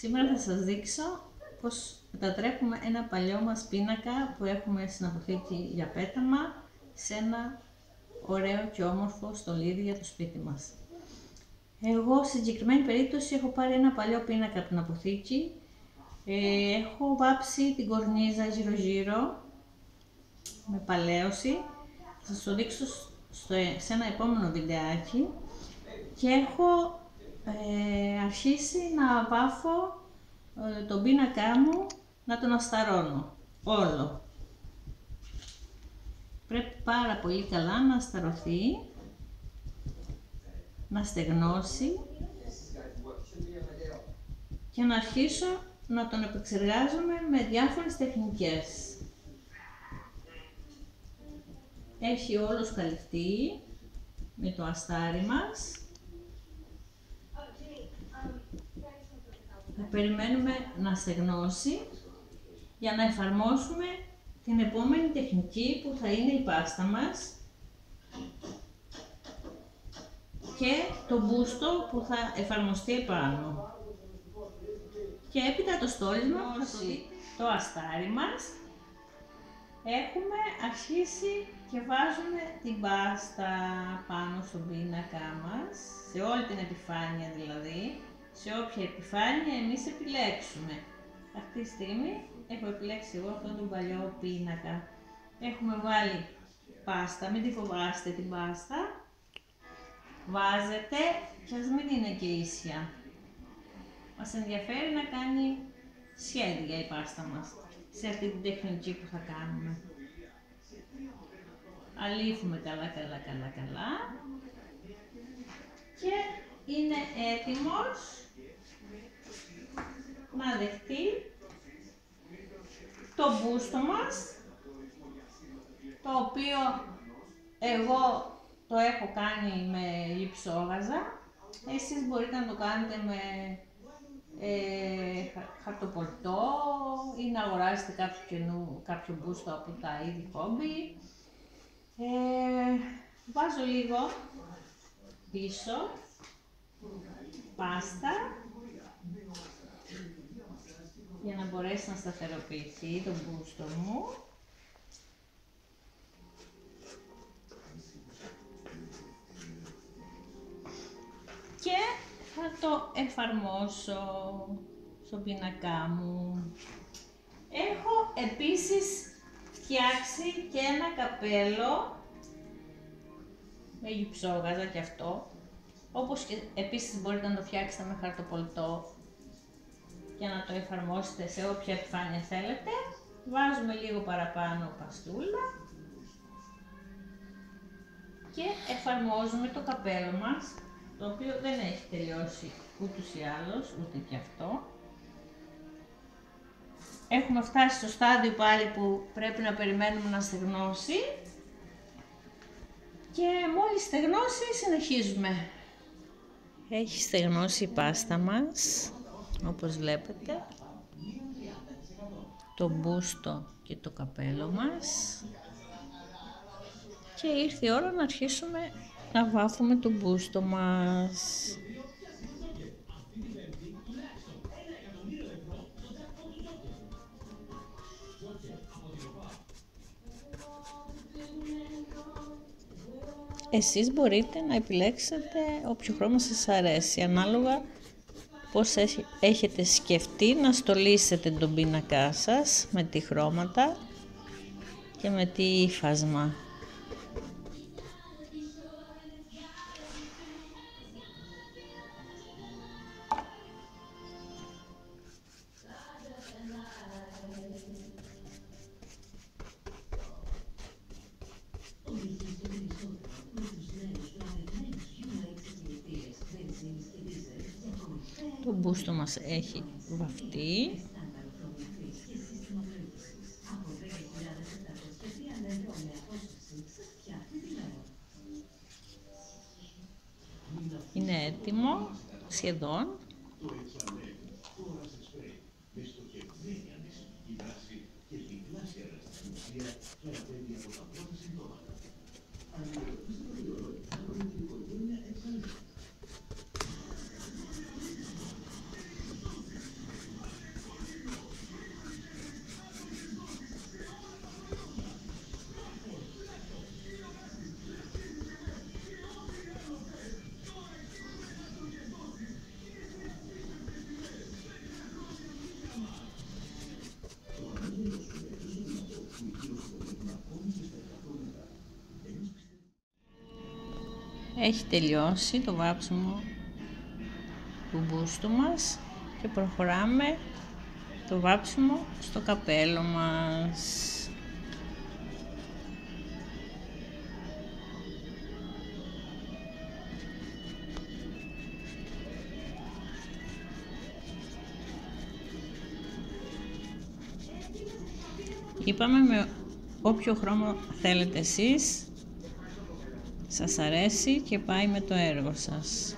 Σήμερα θα σας δείξω πως μετατρέπουμε ένα παλιό μας πίνακα που έχουμε στην αποθήκη για πέταμα σε ένα ωραίο και όμορφο στολίδι για το σπίτι μας. Εγώ σε συγκεκριμένη περίπτωση έχω πάρει ένα παλιό πίνακα από την αποθήκη. Έχω βάψει την κορνίζα γύρω-γύρω με παλαίωση. Θα σας το δείξω σε ένα επόμενο βιντεάκι. Και έχω αρχίσει να βάφω τον πίνακά μου, να τον ασταρώνω όλο. Πρέπει πάρα πολύ καλά να ασταρωθεί, να στεγνώσει και να αρχίσω να τον επεξεργάζομαι με διάφορες τεχνικές. Έχει όλος καλυφθεί με το αστάρι μας. Θα περιμένουμε να στεγνώσει για να εφαρμόσουμε την επόμενη τεχνική που θα είναι η πάστα μας και το μπούστο που θα εφαρμοστεί επάνω. Και έπειτα το στόλισμα, το αστάρι μας, έχουμε αρχίσει και βάζουμε την πάστα πάνω στον πίνακα μας, σε όλη την επιφάνεια δηλαδή. Σε όποια επιφάνεια εμείς επιλέξουμε. Αυτή τη στιγμή έχω επιλέξει εγώ αυτόν τον παλιό πίνακα. Έχουμε βάλει πάστα, μην τη φοβάστε την πάστα. Βάζετε και ας μην είναι και ίσια. Μας ενδιαφέρει να κάνει σχέδια η πάστα μας σε αυτή την τεχνική που θα κάνουμε. Αλείφουμε καλά και είναι έτοιμος να δεχτεί το μπούστο μας, το οποίο εγώ το έχω κάνει με γυψόγαζα. Εσείς μπορείτε να το κάνετε με χαρτοπολτό ή να αγοράσετε κάποιο μπούστο από τα είδη χόμπι. Βάζω λίγο πίσω πάστα για να μπορέσει να σταθεροποιηθεί το μπούστο μου. Και θα το εφαρμόσω στον πίνακά μου. Έχω επίσης φτιάξει και ένα καπέλο με γυψόγαζα και αυτό. Όπως και επίσης μπορείτε να το φτιάξετε με χαρτοπολτό για να το εφαρμόσετε σε όποια επιφάνεια θέλετε. Βάζουμε λίγο παραπάνω παστούλα και εφαρμόζουμε το καπέλο μας, το οποίο δεν έχει τελειώσει ούτως ή άλλως, ούτε και αυτό. Έχουμε φτάσει στο στάδιο πάλι που πρέπει να περιμένουμε να στεγνώσει και μόλις στεγνώσει συνεχίζουμε. Έχει στεγνώσει η πάστα μας, όπως βλέπετε, το μπούστο και το καπέλο μας και ήρθε η ώρα να αρχίσουμε να βάφουμε το μπούστο μας. Εσείς μπορείτε να επιλέξετε όποιο χρώμα σας αρέσει, ανάλογα πώς έχετε σκεφτεί να στολίσετε τον πίνακά σας, με τι χρώματα και με τι ύφασμα. Το μπούστο μας έχει βαφτεί. Είναι έτοιμο σχεδόν. Έχει τελειώσει το βάψιμο του μπούστου μας και προχωράμε το βάψιμο στο καπέλο μας. Είπαμε με όποιο χρώμα θέλετε εσείς, σας αρέσει και πάει με το έργο σας.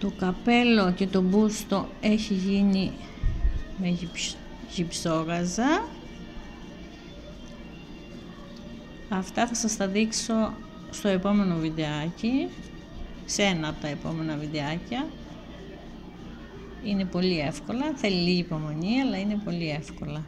Το καπέλο και το μπούστο έχει γίνει με γυψόγαζα. Αυτά θα σας τα δείξω στο επόμενο βιντεάκι, σε ένα από τα επόμενα βιντεάκια. Είναι πολύ εύκολα, θέλει λίγη υπομονή, αλλά είναι πολύ εύκολα.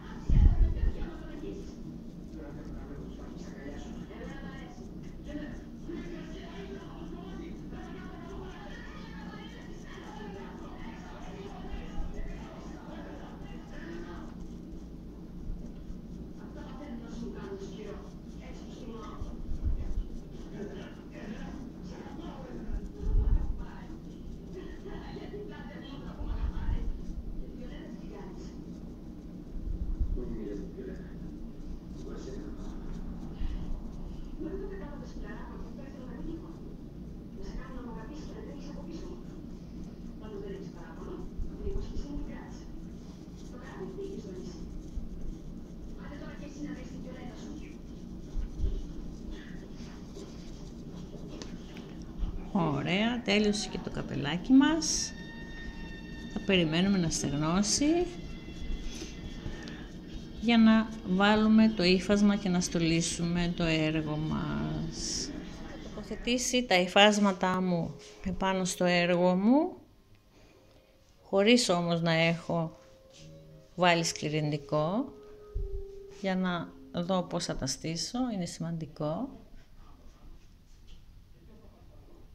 Ωραία, τέλειωσε και το καπελάκι μας. Θα περιμένουμε να στεγνώσει για να βάλουμε το ύφασμα και να στολίσουμε το έργο μας. Θα τοποθετήσει τα υφάσματά μου επάνω στο έργο μου, χωρίς όμως να έχω βάλει σκληρυντικό, για να δω πώς θα τα στήσω, είναι σημαντικό.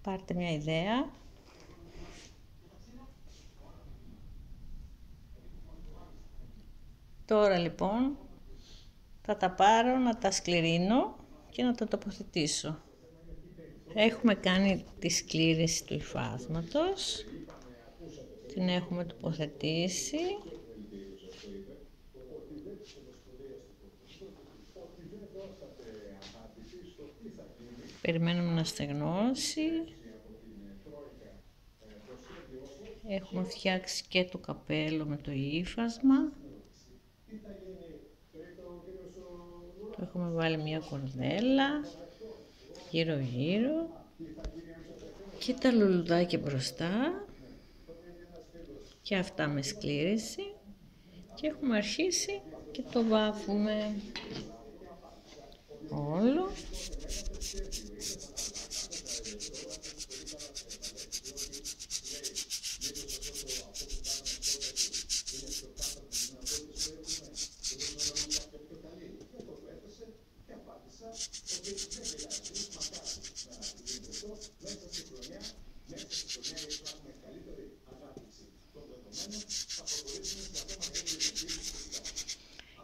Πάρτε μια ιδέα. Τώρα λοιπόν θα τα πάρω να τα σκληρίνω και να τα τοποθετήσω. Έχουμε κάνει τη σκλήρηση του υφάσματος. Την έχουμε τοποθετήσει. Περιμένουμε να στεγνώσει. Έχουμε φτιάξει και το καπέλο με το ύφασμα. Το έχουμε βάλει μια κορδέλα γύρω γύρω και τα λουλουδάκια μπροστά και αυτά με σκλήρηση και έχουμε αρχίσει και το βάφουμε όλο.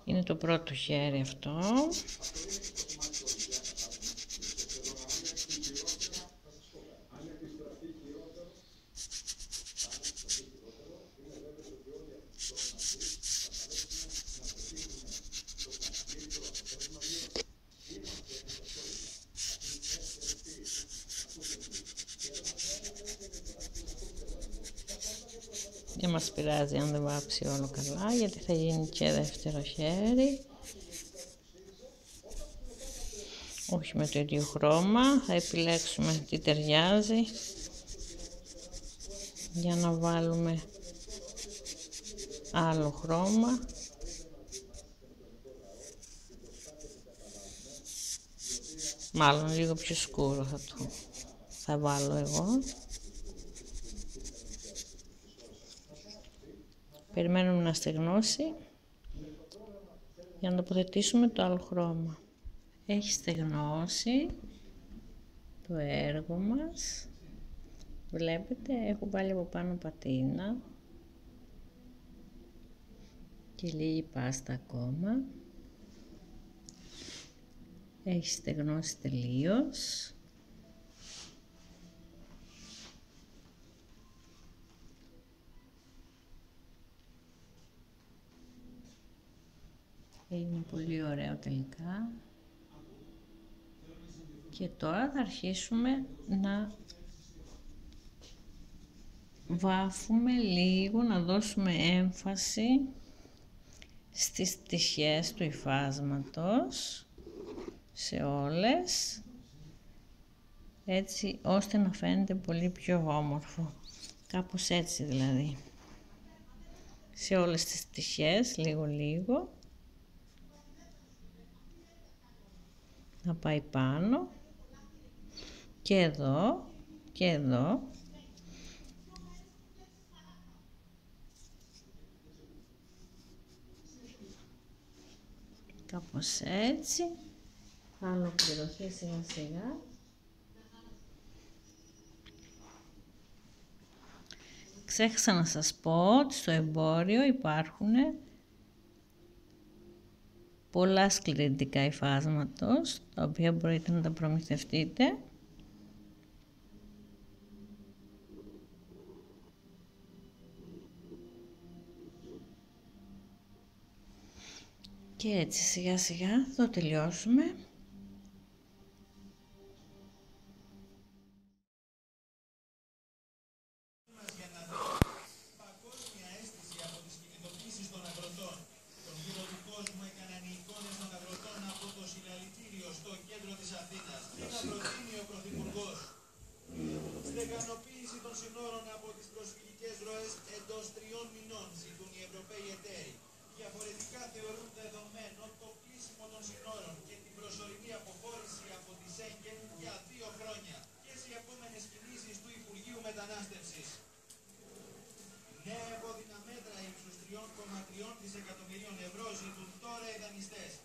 Είναι το πρώτο χέρι αυτό. Δεν μας πειράζει αν δεν βάψει όλο καλά, γιατί θα γίνει και δεύτερο χέρι. Όχι με το ίδιο χρώμα, θα επιλέξουμε τι ταιριάζει για να βάλουμε άλλο χρώμα. Μάλλον λίγο πιο σκούρο θα βάλω εγώ. Περιμένουμε να στεγνώσει για να τοποθετήσουμε το άλλο χρώμα. έχει στεγνώσει το έργο μας. Βλέπετε, έχω πάλι από πάνω πατίνα και λίγη πάστα ακόμα. Έχει στεγνώσει τελείως. Είναι πολύ ωραίο τελικά. Και τώρα θα αρχίσουμε να βάφουμε λίγο, να δώσουμε έμφαση στις στοιχές του υφάσματος, σε όλες, έτσι ώστε να φαίνεται πολύ πιο όμορφο, κάπως έτσι δηλαδή, σε όλες τις στοιχές, λίγο λίγο, να πάει πάνω και εδώ και εδώ. Κάπως έτσι, θα ολοκληρωθεί σιγά σιγά. Ξέχασα να σας πω ότι στο εμπόριο υπάρχουν πολλά σκληρυντικά υφάσματος, τα οποία μπορείτε να τα προμηθευτείτε. Και έτσι σιγά σιγά θα το τελειώσουμε. Νέα επώδυνα μέτρα ύψους 3,3 δισεκατομμυρίων ευρώ ζητούν τώρα οι δανειστές.